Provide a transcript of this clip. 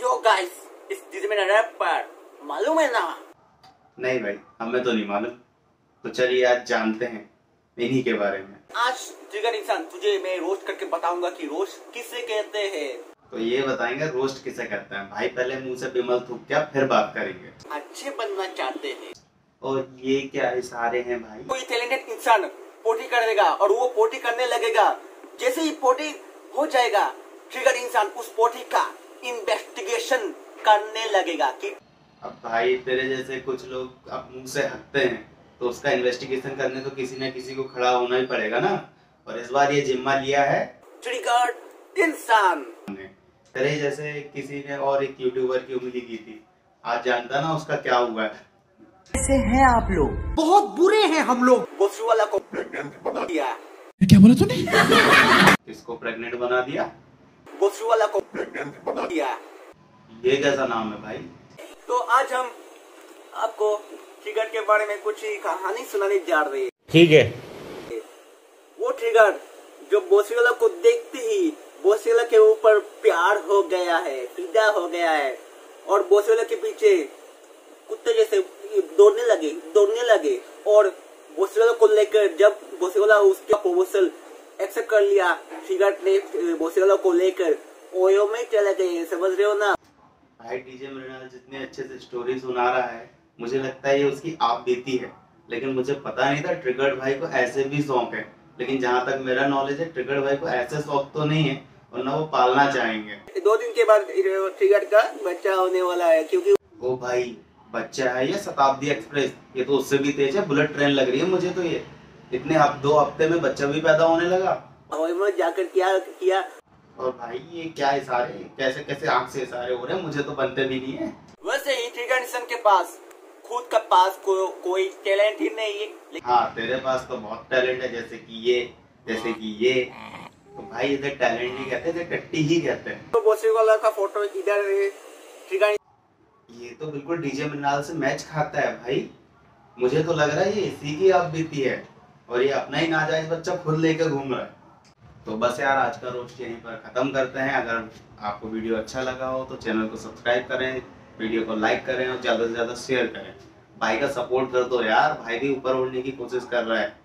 यो guys, इस DJ में rapper मालूम है ना? नहीं भाई, हमें तो नहीं मालूम। तो चलिए आज जानते हैं इन्हीं के बारे में। आज जिगर इंसान तुझे मैं रोस्ट करके बताऊंगा कि रोस्ट किसे कहते हैं। तो ये बताएंगे रोस्ट किसे कहते हैं। भाई पहले मुंह से बिमल थूक क्या, फिर बात करेंगे। अच्छे बनना चाहते हैं और ये क्या इशारे हैं भाई। कोई टैलेंटेड इंसान पोटी कर देगा और वो पोटी करने लगेगा। जैसे ही पोटी हो जाएगा ट्रिगर इंसान उस पोटी का इन्वेस्टिगेशन करने लगेगा कि अब भाई तेरे जैसे कुछ लोग अब मुँह से हटते हैं तो उसका इन्वेस्टिगेशन करने तो किसी न किसी को खड़ा होना ही पड़ेगा ना। और इस बार ये जिम्मा लिया है ट्रिगर्ड इंसान ने। तेरे जैसे किसी ने और एक यूट्यूबर की उंगली की थी, आज जानता ना उसका क्या हुआ है। कैसे हैं आप लोग? बहुत बुरे हैं हम लोग। गोश्त वाला को प्रेग्नेंट बना दिया। क्या बोला तूने? किसको प्रेग्नेंट बना दिया? गोश्त वाला को प्रेग्नेंट बना दिया। ये कैसा नाम है भाई? तो आज हम आपको ट्रिगर के बारे में कुछ ही कहानी सुनाने जा रही है, ठीक है? वो ट्रिगर जो गोश्त वाला को देखते ही गोश्त वाला के ऊपर प्यार हो गया है, फिदा हो गया है और गोश्त वाला के पीछे कुत्ते जैसे दौड़ने लगे और बोसेला को लेकर जब बोसेला उसका प्रपोजल एक्सेप्ट कर लिया, ट्रिगर ने बोसेला को लेकर ओयो में चले गए, समझ रहे हो ना? भाई डीजे मृणाल जितने अच्छे से स्टोरी सुना रहा है, मुझे लगता है ये उसकी आप देती है, लेकिन मुझे पता नहीं था ट्रिगर भाई को ऐसे भी शौक है। लेकिन जहाँ तक मेरा नॉलेज है ट्रिगर भाई को ऐसे शौक तो नहीं है और न वो पालना चाहेंगे। 2 दिन के बाद ट्रिगर का बच्चा होने वाला है, क्योंकि वो भाई बच्चा है ये शताब्दी एक्सप्रेस, ये तो उससे भी तेज है, बुलेट ट्रेन लग रही है मुझे तो। ये इतने 2 हफ्ते में बच्चा भी पैदा होने लगा और जाकर क्या। और भाई ये क्या इशारे, कैसे कैसे आँख से इशारे हो रहे हैं, मुझे तो बनते भी नहीं है। वैसे ही ट्रिगर्सन के पास खुद का पास कोई टैलेंट ही नहीं है। हाँ तेरे पास तो बहुत टैलेंट है, जैसे की ये तो भाई इधर टैलेंट नहीं कहते, इधर टट्टी ही कहते हैं। तो बोसेवाला का फोटो इधर ट्रिगर, ये तो बिल्कुल डीजे मृणाल से मैच खाता है भाई। मुझे तो लग रहा है ये इसी की आप बीती है और ये अपना ही नाजायज बच्चा खुद लेकर घूम रहा है। तो बस यार आज का रोस्ट यहीं पर ख़त्म करते हैं। अगर आपको वीडियो अच्छा लगा हो तो चैनल को सब्सक्राइब करें, वीडियो को लाइक करें और ज़्यादा से ज़्यादा शेयर करें। भाई का सपोर्ट कर दो यार, भाई भी ऊपर उड़ने की कोशिश कर रहा है।